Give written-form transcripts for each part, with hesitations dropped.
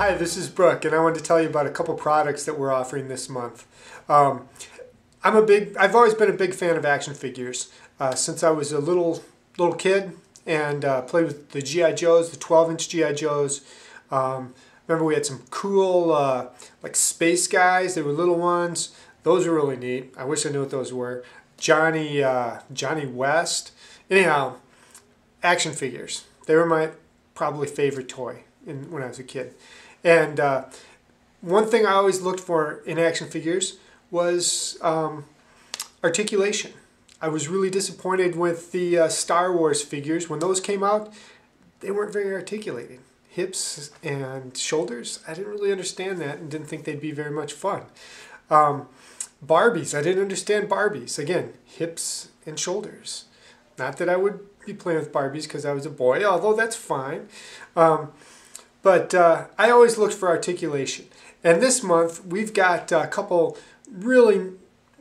Hi, this is Brooke, and I wanted to tell you about a couple products that we're offering this month. I've always been a big fan of action figures since I was a little kid, and played with the G.I. Joes, the 12-inch G.I. Joes. Remember we had some cool like space guys. They were little ones. Those were really neat. I wish I knew what those were. Johnny West. Anyhow, action figures. They were my probably favorite toy when I was a kid. And one thing I always looked for in action figures was articulation. I was really disappointed with the Star Wars figures. When those came out, they weren't very articulated. Hips and shoulders, I didn't really understand that and didn't think they'd be very much fun. Barbies, I didn't understand Barbies. Again, hips and shoulders. Not that I would be playing with Barbies because I was a boy, although that's fine. But I always looked for articulation. And this month, we've got a couple really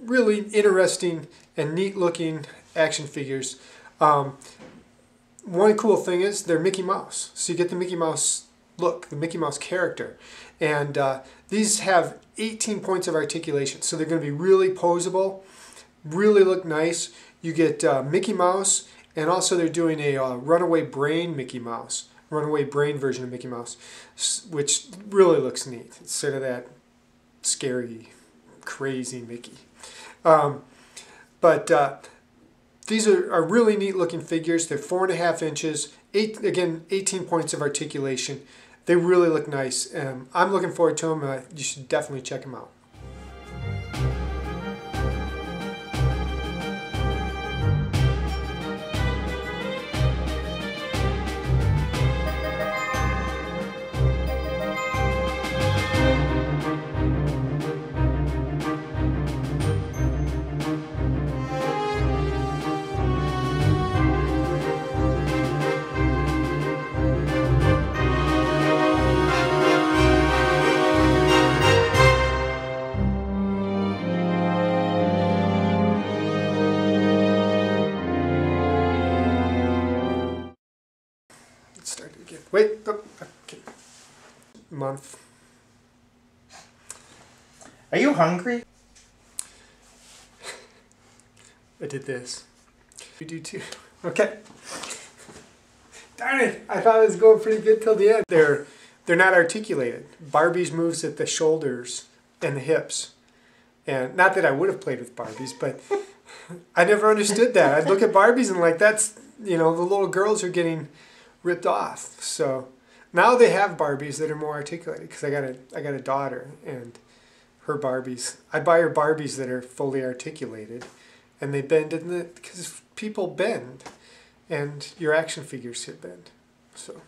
interesting and neat-looking action figures. One cool thing is they're Mickey Mouse. So you get the Mickey Mouse look, the Mickey Mouse character. And these have 18 points of articulation. So they're going to be really poseable, really look nice. You get Mickey Mouse, and also they're doing a runaway brain Mickey Mouse. Runaway brain version of Mickey Mouse, which really looks neat instead of that scary, crazy Mickey. But these are really neat looking figures. They're 4.5 inches, again, 18 points of articulation. They really look nice. I'm looking forward to them. You should definitely check them out. Wait, okay. Month. Are you hungry? I did this. You do too. Okay. Darn it! I thought it was going pretty good till the end. They're not articulated. Barbie's moves at the shoulders and the hips, and not that I would have played with Barbies, but I never understood that. I'd look at Barbies and like that's, you know, the little girls are getting ripped off. So now they have Barbies that are more articulated because I got a daughter and her Barbies. I buy her Barbies that are fully articulated, and they bend in the, because people bend, and your action figures hit bend. So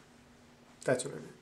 that's what I mean.